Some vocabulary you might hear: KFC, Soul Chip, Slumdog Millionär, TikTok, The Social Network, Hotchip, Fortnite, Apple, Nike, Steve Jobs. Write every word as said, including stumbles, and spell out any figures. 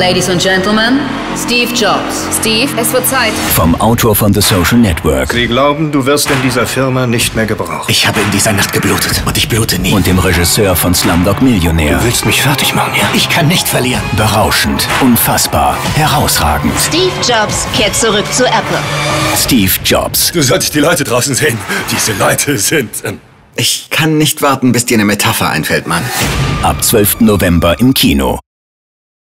Ladies and Gentlemen, Steve Jobs. Steve, es wird Zeit. Vom Autor von The Social Network. Sie glauben, du wirst in dieser Firma nicht mehr gebraucht. Ich habe in dieser Nacht geblutet und ich blute nie. Und dem Regisseur von Slumdog Millionär. Du willst mich fertig machen, ja? Ich kann nicht verlieren. Berauschend, unfassbar, herausragend. Steve Jobs kehrt zurück zu Apple. Steve Jobs. Du solltest die Leute draußen sehen. Diese Leute sind... Ähm Ich kann nicht warten, bis dir eine Metapher einfällt, Mann. Ab zwölften November im Kino.